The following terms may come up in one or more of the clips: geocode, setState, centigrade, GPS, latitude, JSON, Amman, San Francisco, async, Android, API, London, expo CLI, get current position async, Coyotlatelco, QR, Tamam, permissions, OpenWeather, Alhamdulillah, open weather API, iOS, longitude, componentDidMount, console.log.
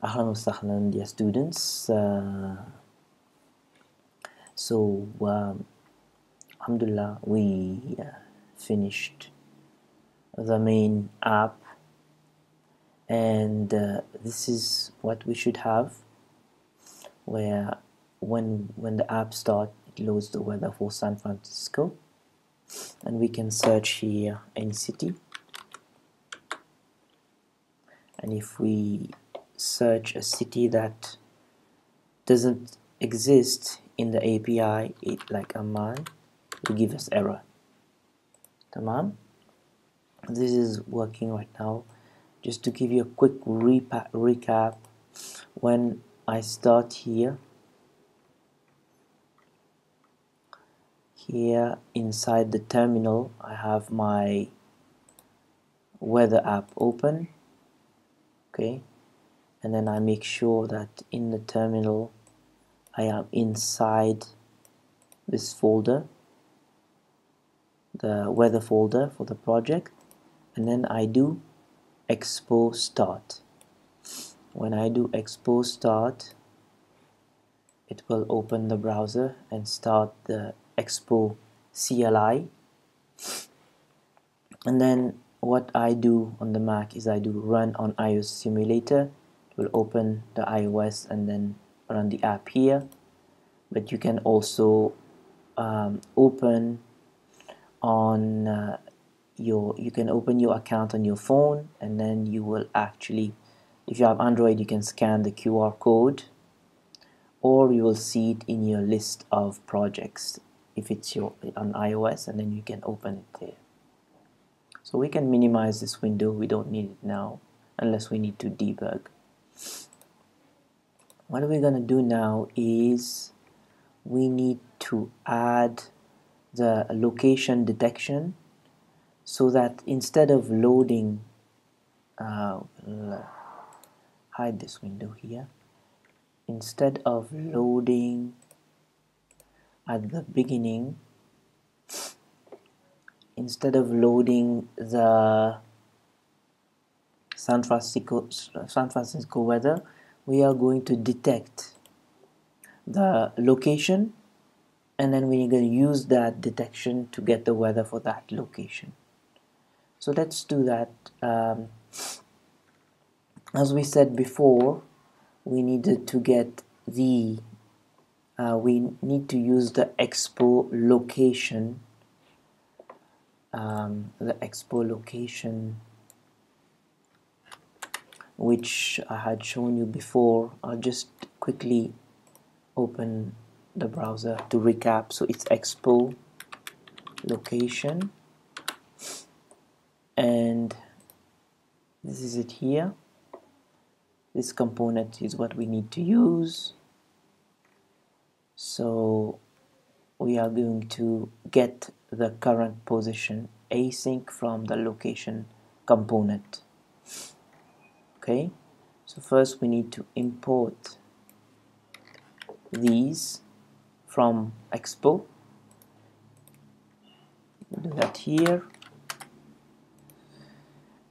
Ahlan wa sahlan, dear students. Alhamdulillah, we finished the main app, and this is what we should have, where when the app starts, it loads the weather for San Francisco, and we can search here any city. And if we search a city that doesn't exist in the API, like Amman, will give us error. Tamam. This is working right now. Just to give you a quick recap, when I start here inside the terminal, I have my weather app open. Okay, and then I make sure that in the terminal I am inside this folder, the weather folder for the project, and then I do expo start. When I do expo start, it will open the browser and start the expo CLI, and then what I do on the Mac is I do run on iOS simulator. It will open the iOS and then run the app here, but you can also open on your account on your phone, and then you will actually, if you have Android, you can scan the QR code, or you will see it in your list of projects if it's on iOS, and then you can open it there. So we can minimize this window, we don't need it now unless we need to debug. What we're going to do now is we need to add the location detection, so that instead of loading, hide this window here, instead of loading at the beginning, instead of loading the San Francisco weather, we are going to detect the location, and then we're going to use that detection to get the weather for that location. So let's do that. As we said before, we needed to get the we need to use the expo location. The expo location, which I had shown you before. I'll just quickly open the browser to recap. So it's expo location, and this is it here. This component is what we need to use. So we are going to get the current position async from the location component. Okay, so first we need to import these from expo. We'll do that here,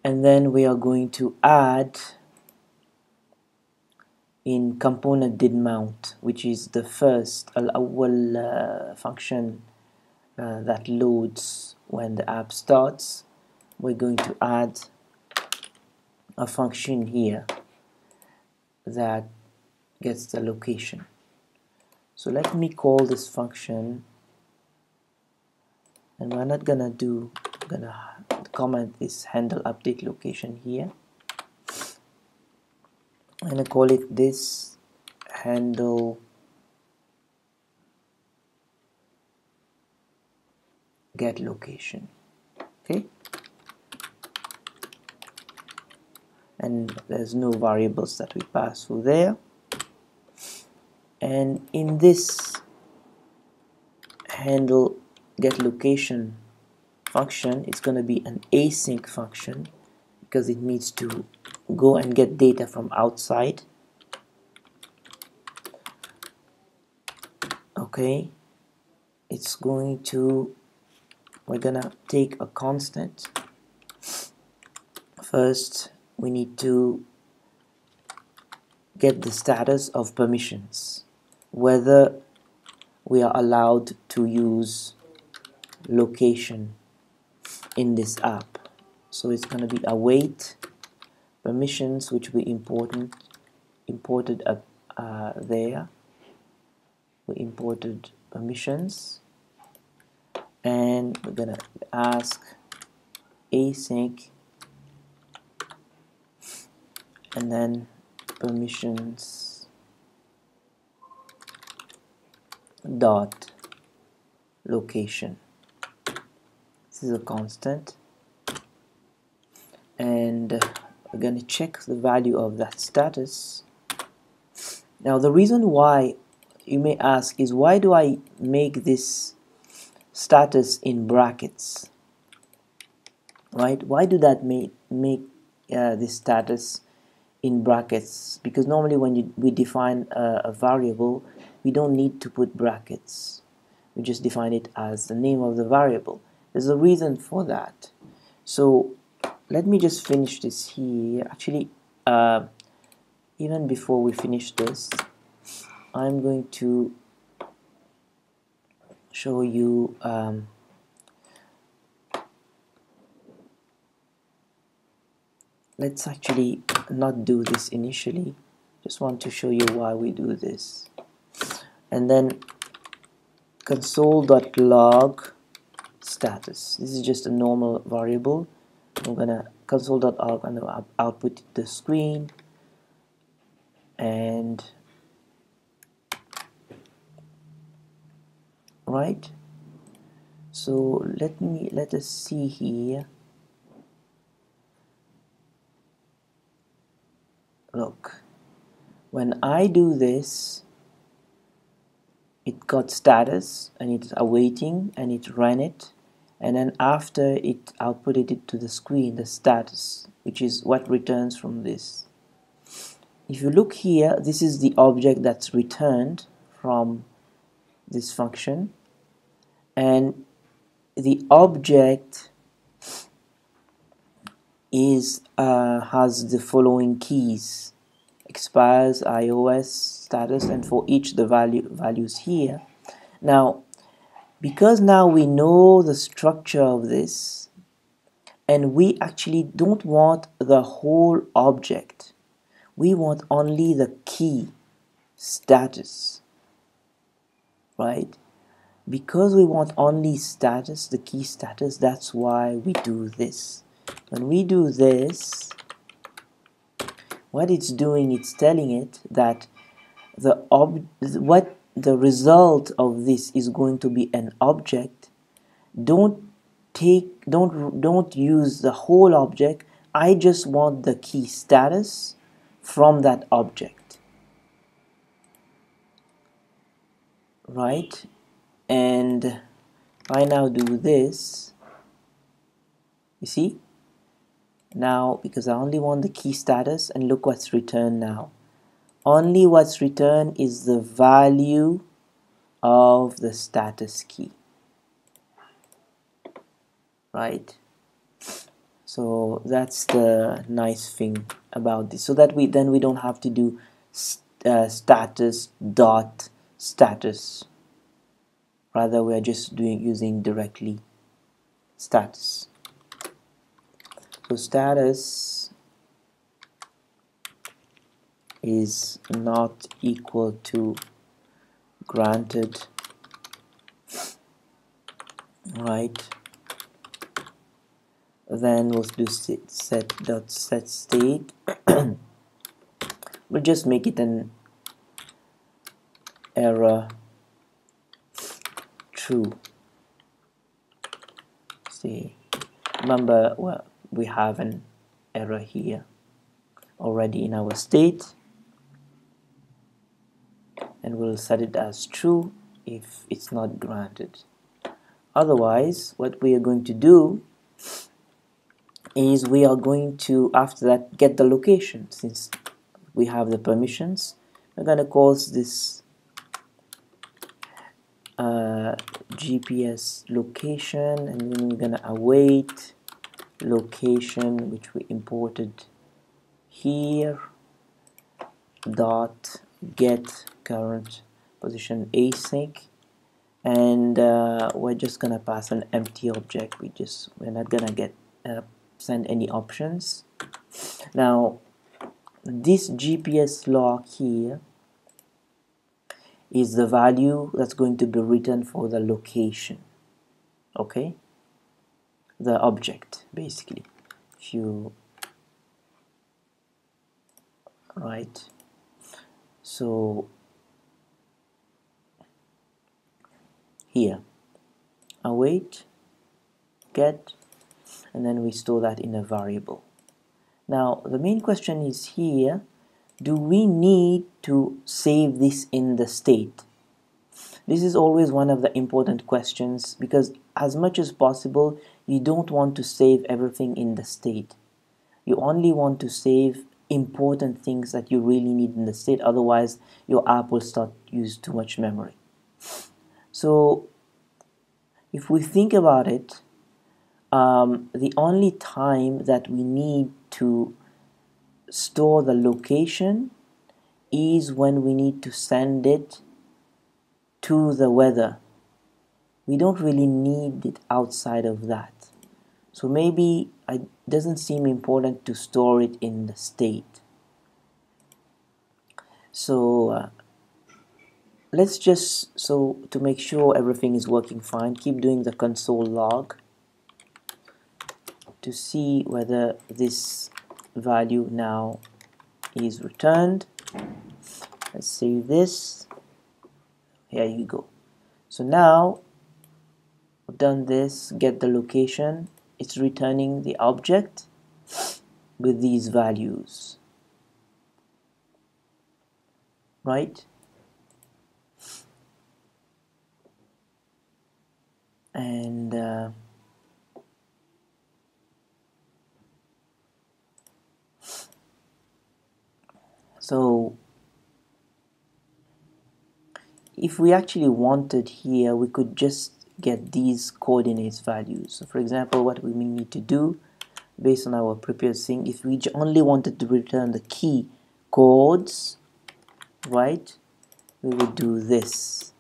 and then we are going to add in componentDidMount, which is the first function that loads when the app starts. We're going to add a function here that gets the location. So let me call this function, and we're not gonna do, gonna comment this handle update location here. I'm gonna call it this handle get location. Okay, and there's no variables that we pass through there, and in this handle get location function, it's going to be an async function because it needs to go and get data from outside. Okay, it's going to, we're gonna take a constant. First we need to get the status of permissions, whether we are allowed to use location in this app. So it's going to be await permissions, which we imported up there. We imported permissions, and we're going to ask async and then permissions dot location. This is a constant, and we're going to check the value of that status. Now the reason why you may ask is, why do I make this status in brackets, right? Why do that make this status in brackets? Because normally when we define a variable, we don't need to put brackets. We just define it as the name of the variable. There's a reason for that. So let me just finish this here. Actually, even before we finish this, I'm going to show you let's actually not do this initially. Just want to show you why we do this. And then console.log status. This is just a normal variable. I'm gonna console.log and output the screen, and right. So let us see here. Look, when I do this, it got status and it's awaiting, and it ran it, and then after it outputted it to the screen, the status, which is what returns from this. If you look here, this is the object that's returned from this function, and the object is has the following keys: expires, iOS, status, and for each the values here. Now, because now we know the structure of this, and we actually don't want the whole object, we want only the key status, right? Because we want only status, the key status, that's why we do this. When we do this, what it's doing, it's telling it that the result of this is going to be an object. Don't use the whole object. I just want the key status from that object, right? And if I now do this, you see? Now, because I only want the key status, and look what's returned now. Only what's returned is the value of the status key, right? So that's the nice thing about this, so that we don't have to do status dot status. Rather, we are just using directly status. So status is not equal to granted, right? Then we'll do set state. We'll just make it an error true. See, remember, well, we have an error here already in our state, and we'll set it as true if it's not granted. Otherwise, what we are going to do is we are going to, after that, get the location. Since we have the permissions, we're going to call this GPS location, and then we're going to await location, which we imported here, dot get current position async, and we're just gonna pass an empty object. We're not gonna get send any options. Now this GPS log here is the value that's going to be written for the location, okay, the object basically. If you right, so here await get, and then we store that in a variable. Now the main question is here, do we need to save this in the state? This is always one of the important questions, because as much as possible you don't want to save everything in the state. You only want to save important things that you really need in the state, otherwise your app will start use too much memory. So if we think about it, the only time that we need to store the location is when we need to send it to the weather. We don't really need it outside of that. So maybe it doesn't seem important to store it in the state. So let's just, so to make sure everything is working fine, keep doing the console log to see whether this value now is returned. Let's save this. Here you go. So now we've done this, get the location, it's returning the object with these values, right? And so if we actually wanted here, we could just get these coordinates values. So for example, what we need to do based on our previous thing, if we only wanted to return the key codes, right, we would do this,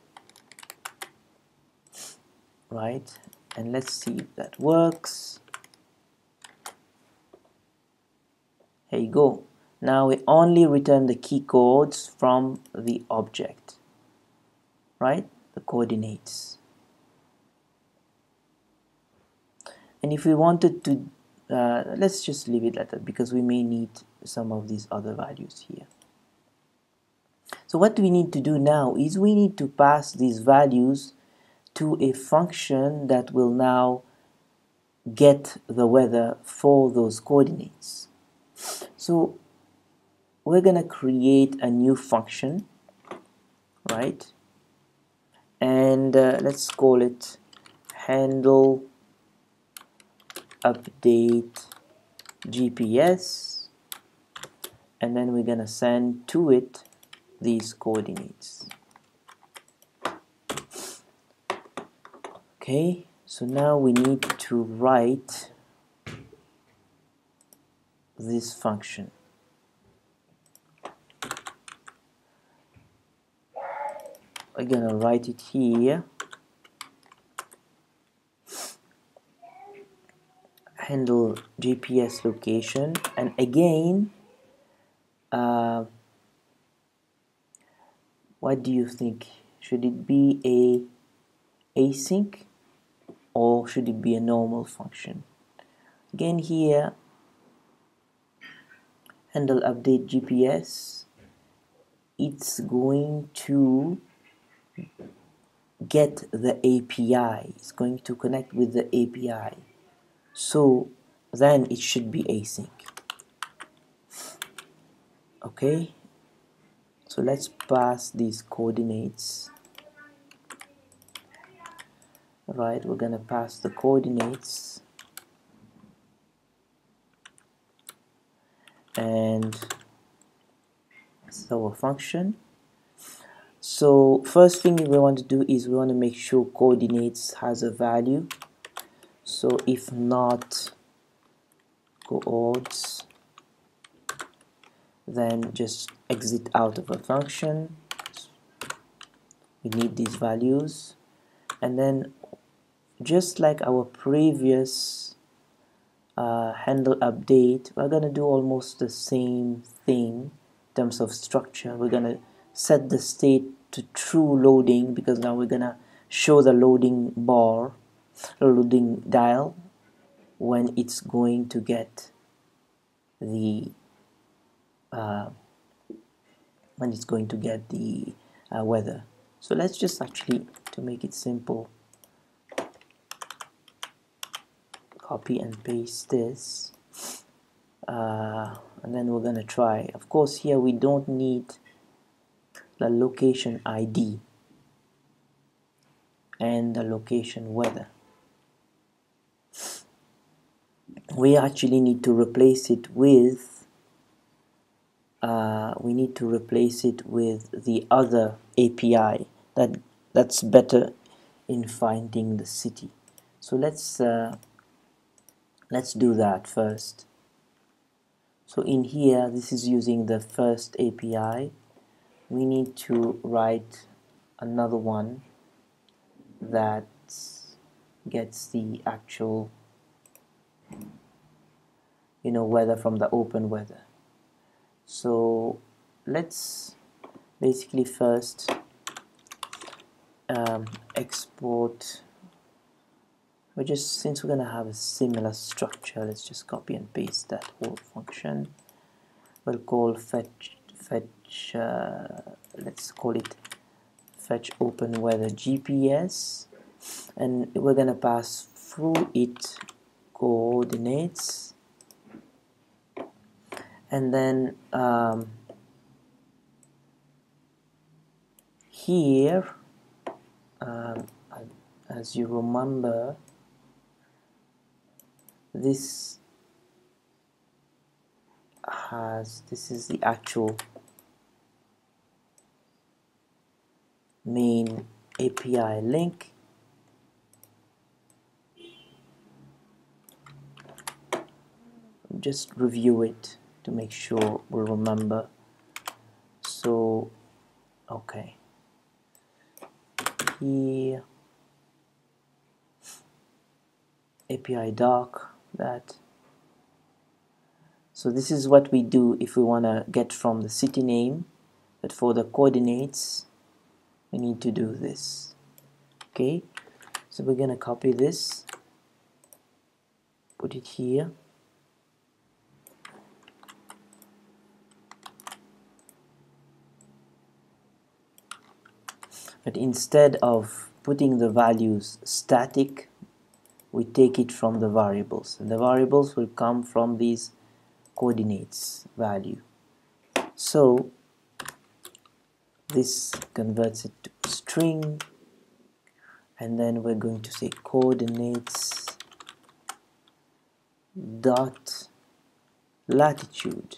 right? And let's see if that works. Here you go. Now we only return the key codes from the object, right? The coordinates. And if we wanted to, let's just leave it like that, because we may need some of these other values here. So what we need to do now is we need to pass these values to a function that will now get the weather for those coordinates. So we're gonna create a new function, right? And let's call it handle update GPS, and then we're gonna send to it these coordinates. Okay, so now we need to write this function. We're gonna write it here, handle GPS location, and again, what do you think? Should it be a async or should it be a normal function? Again here, handle update GPS, it's going to get the API, it's going to connect with the API, so then it should be async. Okay, so let's pass these coordinates, right? We're gonna pass the coordinates, and it's our function. So first thing we want to do is we want to make sure coordinates has a value. So if not coords, then just exit out of a function. We need these values, and then just like our previous handle update, we're gonna do almost the same thing in terms of structure. We're gonna set the state to true loading, because now we're gonna show the loading bar, loading dial, when it's going to get the weather. So let's just actually, to make it simple, copy and paste this, and then we're gonna try. Of course, here we don't need the location ID and the location weather. We actually need to replace it with the other API that's better in finding the city. So let's do that first. So in here, this is using the first API. We need to write another one that gets the actual, you know, weather from the open weather. So let's basically first export. We're just, since we're gonna have a similar structure, let's just copy and paste that whole function. We'll call fetch open weather GPS, and we're gonna pass through it coordinates, and then here, as you remember, this is the actual main API link, just review it to make sure we remember. So okay, here API doc that. So this is what we do if we want to get from the city name, but for the coordinates we need to do this. Okay, so we're gonna copy this, put it here, but instead of putting the values static, we take it from the variables, and the variables will come from these coordinates value. So this converts it to a string, and then we're going to say coordinates dot latitude,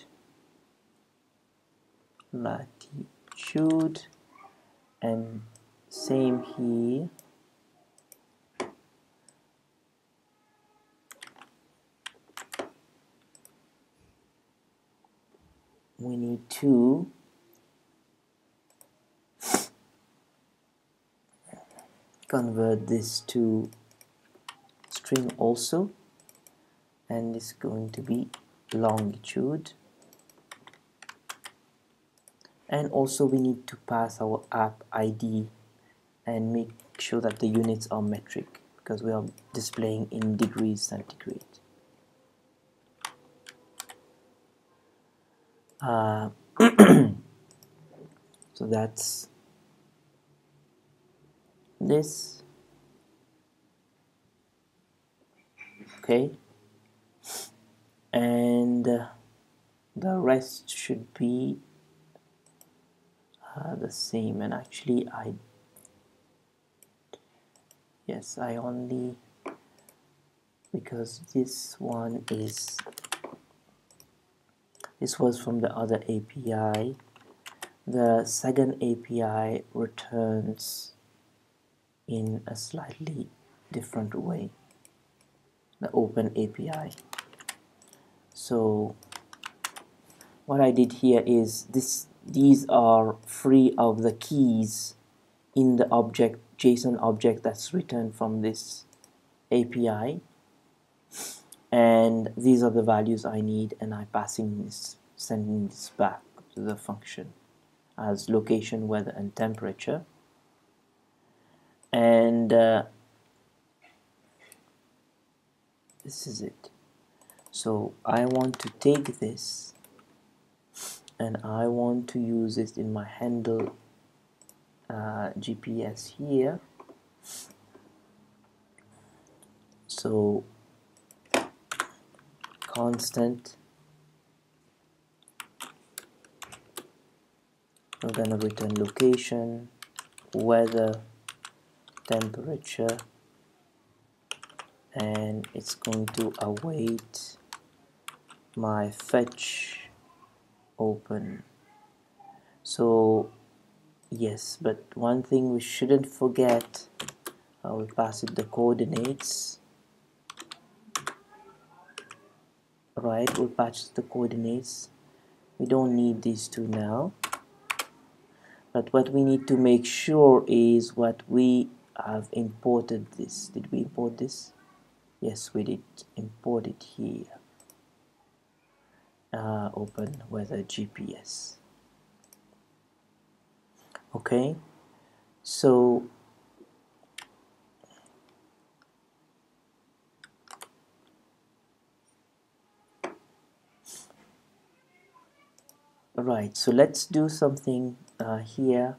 and same here, we need to convert this to string also, and it's going to be longitude, and also we need to pass our app ID and make sure that the units are metric, because we are displaying in degrees centigrade. So that's this. Okay, and the rest should be the same. And actually I only, because this was from the other API. The second API returns in a slightly different way, the open API. So what I did here is these are free of the keys in the object, JSON object that's returned from this API, and these are the values I need, and I'm passing this, sending this back to the function as location, weather, and temperature. And this is it. So I want to take this and I want to use it in my handle GPS here. So constant, we're gonna return location, weather, temperature, and it's going to await my fetch open. So yes, but one thing we shouldn't forget, I will pass it the coordinates, right? We'll patch the coordinates. We don't need these two now, but what we need to make sure is what we have imported this. Did we import this? Yes, we did import it here. Open weather GPS. Okay, so right, so let's do something here.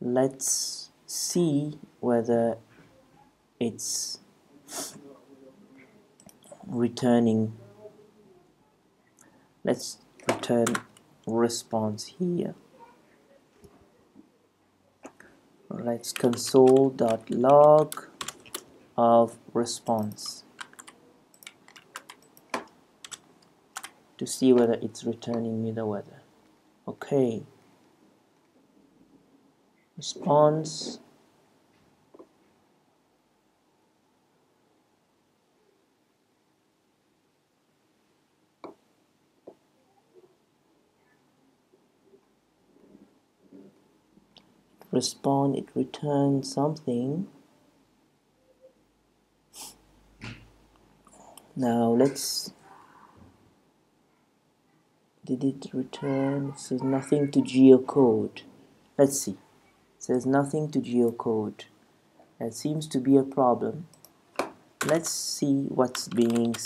Let's see whether it's returning. Let's return response here. Let's console.log of response to see whether it's returning me the weather. Okay, response, respond, it returns something. Now let's, did it return? It says nothing to geocode. Let's see. It says nothing to geocode. That seems to be a problem. Let's see what's being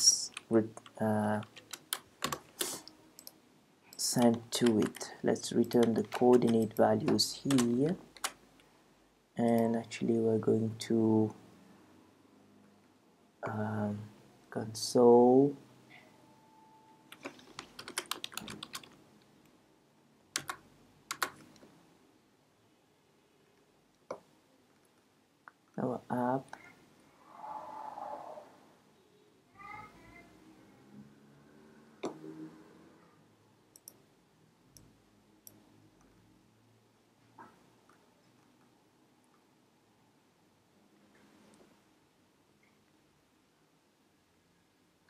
sent to it. Let's return the coordinate values here. And actually we're going to console our app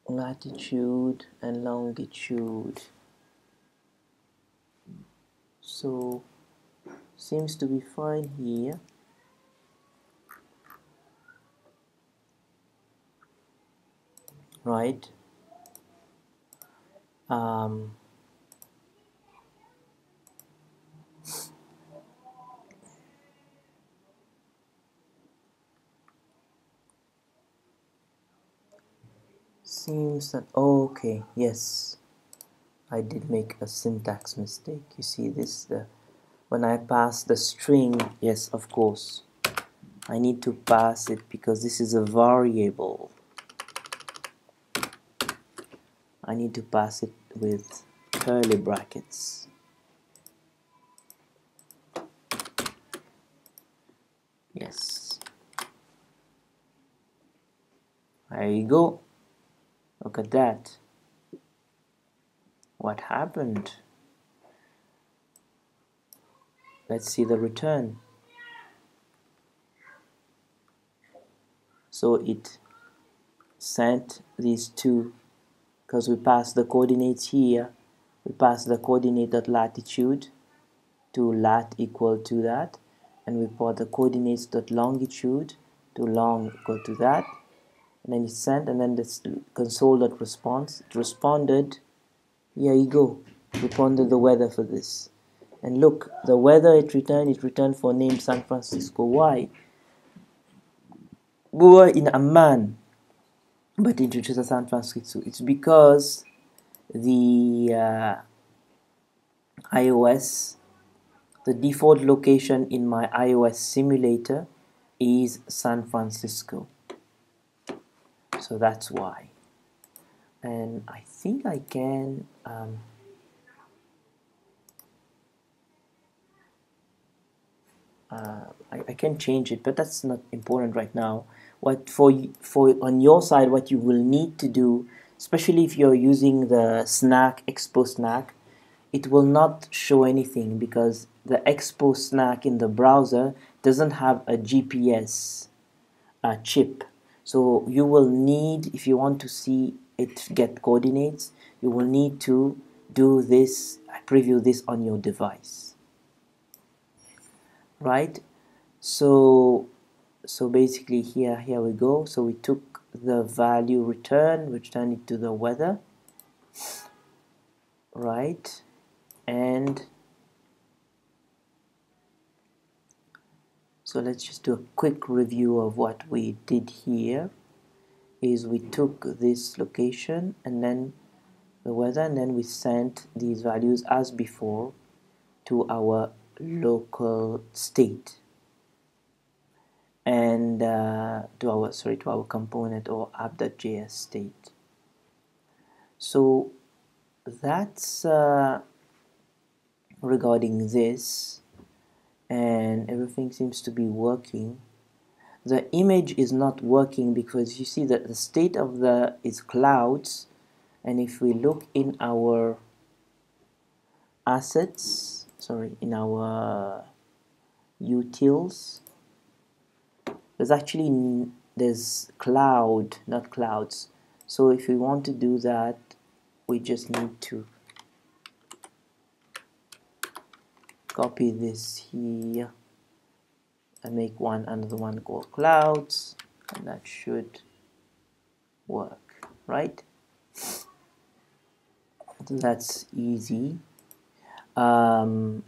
latitude and longitude. So seems to be fine here. Right. Seems that, oh, okay, yes, I did make a syntax mistake. You see this, the when I pass the string, yes, of course, I need to pass it because this is a variable. I need to pass it with curly brackets. Yes. There you go. Look at that. What happened? Let's see the return. So it sent these two because we passed the coordinates here we pass the coordinate latitude to lat equal to that, and we put the coordinates longitude to long equal to that, and then it's sent, and then this console.response, it responded, here you go, responded the weather for this. And look, the weather it returned for name San Francisco. Why? We were in Amman, but it returned to San Francisco. It's because the iOS, the default location in my iOS simulator is San Francisco. So that's why. And I think I can I can change it, but that's not important right now. What for on your side, what you will need to do, especially if you're using the snack, expo snack, it will not show anything because the expo snack in the browser doesn't have a GPS chip. So you will need, if you want to see it get coordinates, you will need to do this, preview this on your device, right? So basically here we go. So we took the value return, we turned it to the weather, right? And so let's just do a quick review of what we did here. Is we took this location and then the weather, and then we sent these values as before to our local state and to our component or app.js state. So that's regarding this. And everything seems to be working. The image is not working because you see that the state of the is clouds, and if we look in our assets, sorry, in our utils, there's cloud, not clouds. So if we want to do that, we just need to copy this here and make another one called clouds, and that should work, right? That's easy. So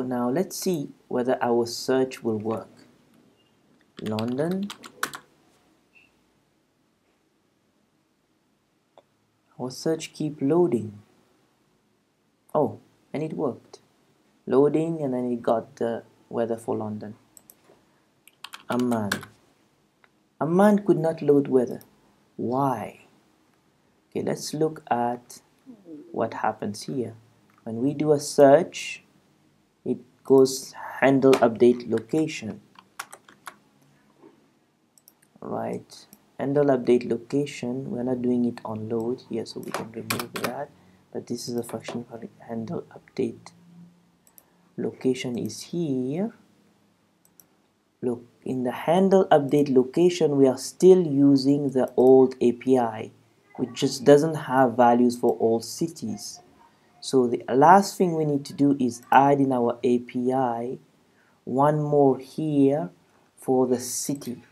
now let's see whether our search will work. London. Our search keep loading. Oh, and it worked. Loading, and then it got the weather for London. Amman. Amman could not load weather. Why? Okay, let's look at what happens here. When we do a search, it goes handle update location. Right. Handle update location. We're not doing it on load here, so we can remove that. But this is a function for handle update. Location is here. Look, in the handle update location, we are still using the old API, which just doesn't have values for all cities. So the last thing we need to do is add in our API one more here for the city,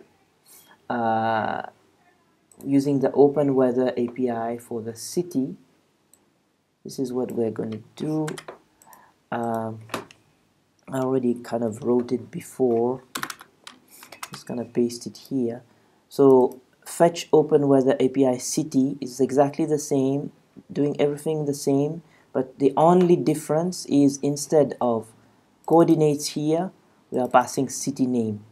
using the open weather API for the city. This is what we're going to do. I already kind of wrote it before. Just gonna paste it here. So fetch open weather API city is exactly the same, doing everything the same, but the only difference is instead of coordinates here, we are passing city name.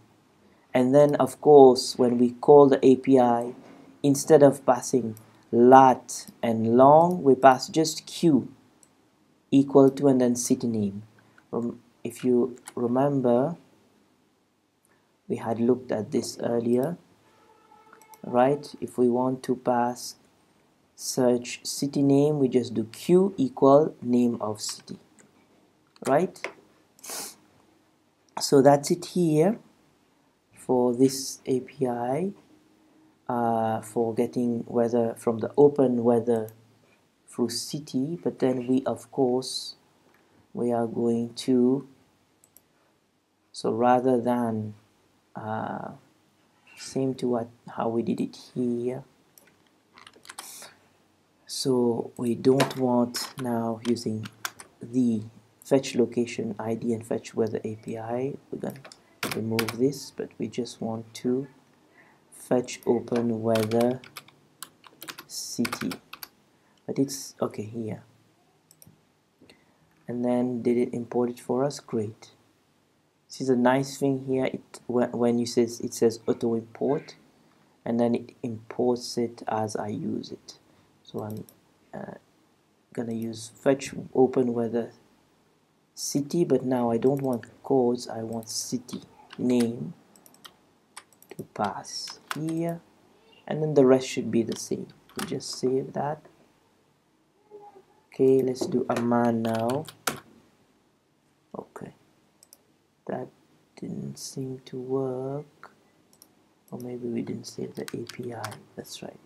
And then of course, when we call the API, instead of passing lat and long, we pass just q equal to and then city name. If you remember, we had looked at this earlier, right? If we want to pass search city name, we just do q equal name of city, right? So that's it here for this API for getting weather from the open weather for city, but then we of course we are going to, so rather than same to what how we did it here, so we don't want now using the fetch location ID and fetch weather API. We're going to remove this, but we just want to fetch open weather city, but it's okay here. And then did it import it for us? Great. This is a nice thing here. It when you says it says auto import, and then it imports it as I use it. So I'm gonna use fetch open weather city, but now I don't want codes. I want city name to pass here, and then the rest should be the same. We just save that. Okay, let's do Amman now. Okay, that didn't seem to work, or maybe we didn't save the API. That's right.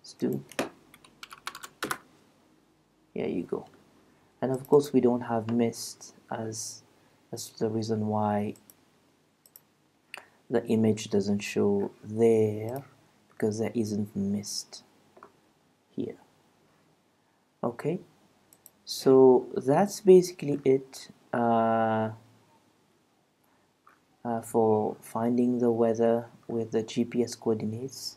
Let's do. Here you go. And of course we don't have missed, as that's the reason why the image doesn't show there, because there isn't missed here. Okay, so that's basically it for finding the weather with the GPS coordinates.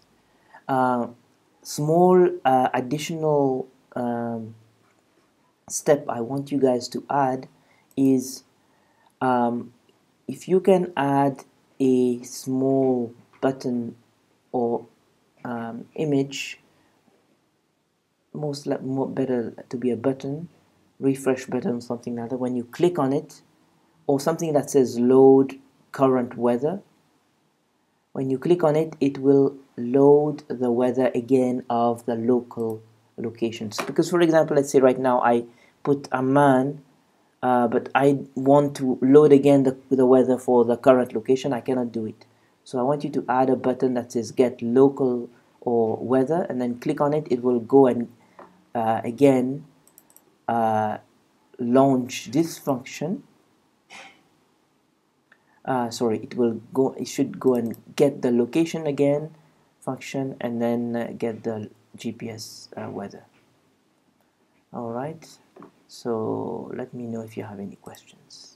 Small additional step I want you guys to add is if you can add a small button or image, better to be a button, refresh button, something like that. When you click on it, or something that says load current weather, when you click on it, it will load the weather again of the local locations. Because for example, let's say right now I put Amman, but I want to load again the weather for the current location. I cannot do it. So I want you to add a button that says get local or weather, and then click on it. It will go and again launch this function. It should go and get the location again function, and then get the GPS weather. All right, so let me know if you have any questions.